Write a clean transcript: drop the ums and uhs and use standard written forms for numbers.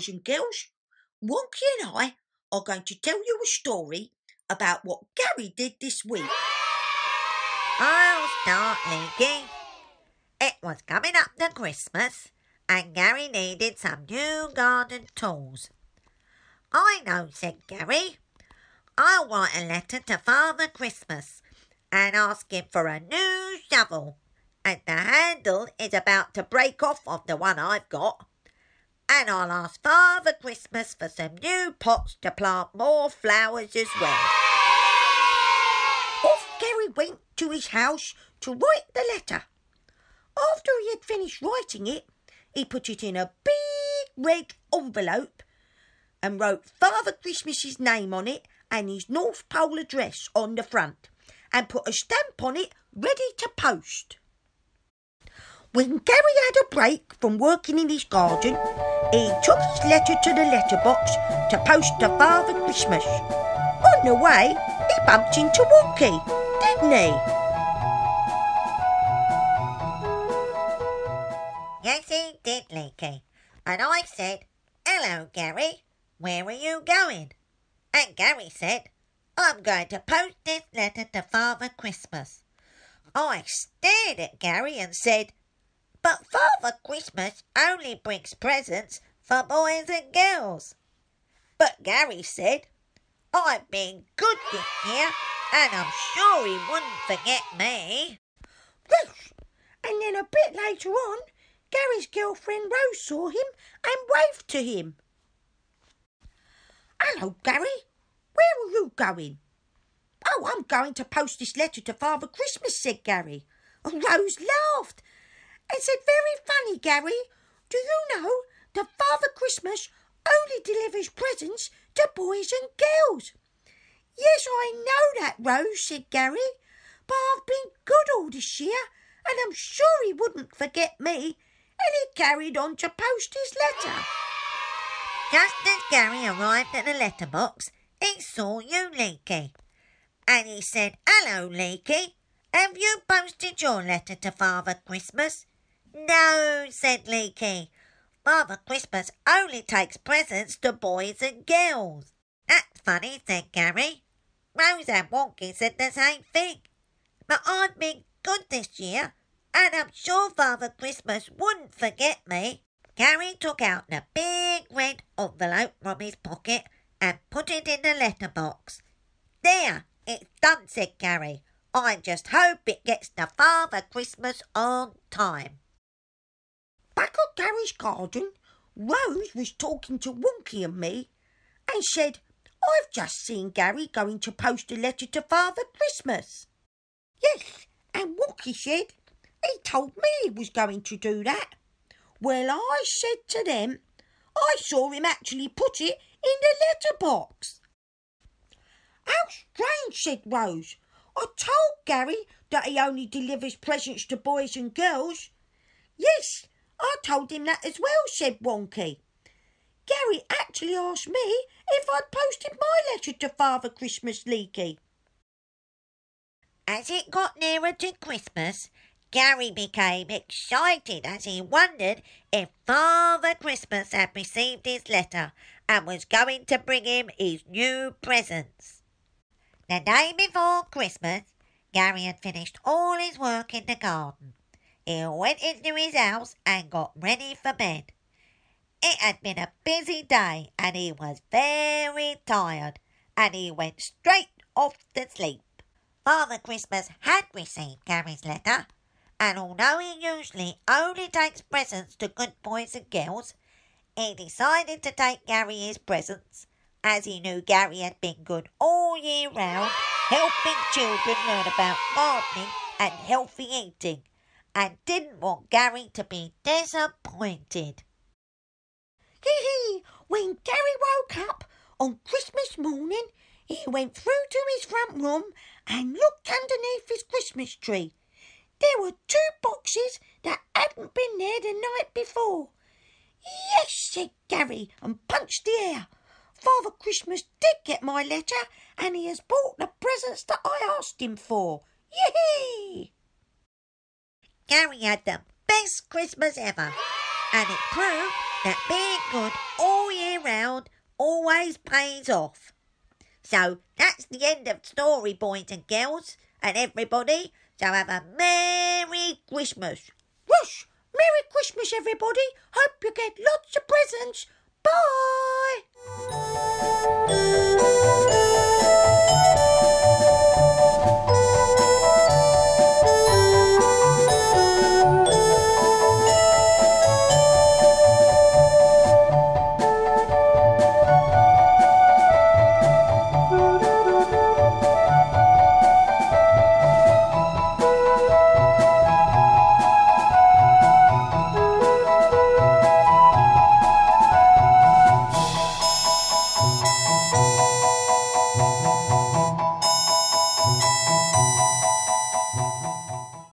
boys and girls, Wonky and I are going to tell you a story about what Gary did this week. I'll start, Linky. It was coming up to Christmas and Gary needed some new garden tools. I know, said Gary. I'll write a letter to Father Christmas and ask him for a new shovel. And the handle is about to break off of the one I've got. And I'll ask Father Christmas for some new pots to plant more flowers as well. Off Gary went to his house to write the letter. After he had finished writing it, he put it in a big red envelope and wrote Father Christmas's name on it and his North Pole address on the front and put a stamp on it ready to post. When Gary had a break from working in his garden, he took his letter to the letterbox to post to Father Christmas. On the way, he bumped into Wonky, didn't he? Yes, he did, Linky. And I said, "Hello, Gary. Where are you going?" And Gary said, "I'm going to post this letter to Father Christmas." I stared at Gary and said, "But Father Christmas only brings presents for boys and girls." But Gary said, "I've been good this year and I'm sure he wouldn't forget me." Whoosh! And then a bit later on, Gary's girlfriend Rose saw him and waved to him. "Hello, Gary. Where are you going?" "Oh, I'm going to post this letter to Father Christmas," said Gary. Rose laughed. It said, "Very funny, Gary. Do you know that Father Christmas only delivers presents to boys and girls?" "Yes, I know that, Rose," said Gary. "But I've been good all this year, and I'm sure he wouldn't forget me." And he carried on to post his letter. Just as Gary arrived at the letterbox, he saw you, Linky. And he said, "Hello, Linky. Have you posted your letter to Father Christmas?" "No," said Linky. "Father Christmas only takes presents to boys and girls." "That's funny," said Gary. "Rose and Wonky said the same thing. But I've been good this year and I'm sure Father Christmas wouldn't forget me." Gary took out the big red envelope from his pocket and put it in the letterbox. "There, it's done," said Gary. "I just hope it gets to Father Christmas on time." Back at Gary's garden, Rose was talking to Wonky and me and said, "I've just seen Gary going to post a letter to Father Christmas." "Yes," and Wonky said, "he told me he was going to do that." Well, I said to them, "I saw him actually put it in the letterbox." "How strange," said Rose. "I told Gary that he only delivers presents to boys and girls." "Yes, I told him that as well," said Wonky. "Gary actually asked me if I'd posted my letter to Father Christmas, Leaky." As it got nearer to Christmas, Gary became excited as he wondered if Father Christmas had received his letter and was going to bring him his new presents. The day before Christmas, Gary had finished all his work in the garden. He went into his house and got ready for bed. It had been a busy day and he was very tired and he went straight off to sleep. Father Christmas had received Gary's letter, and although he usually only takes presents to good boys and girls, he decided to take Gary his presents. As he knew Gary had been good all year round, helping children learn about gardening and healthy eating, and didn't want Gary to be disappointed. When Gary woke up on Christmas morning, he went through to his front room and looked underneath his Christmas tree. There were two boxes that hadn't been there the night before. "Yes," said Gary and punched the air. "Father Christmas did get my letter and he has bought the presents that I asked him for. Yee-hee!" Gary had the best Christmas ever, and it proved that being good all year around always pays off. So that's the end of story, boys and girls, and everybody. So have a Merry Christmas. Whoosh! Merry Christmas, everybody. Hope you get lots of presents. Bye!